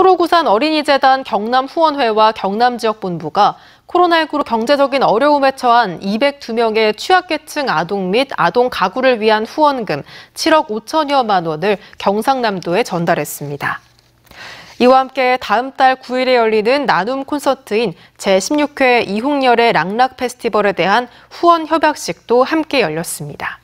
초록우산 어린이재단 경남 후원회와 경남지역본부가 코로나19로 경제적인 어려움에 처한 202명의 취약계층 아동 및 아동 가구를 위한 후원금 7억 5천여만 원을 경상남도에 전달했습니다. 이와 함께 다음 달 9일에 열리는 나눔 콘서트인 제16회 이홍렬의 락락 페스티벌에 대한 후원 협약식도 함께 열렸습니다.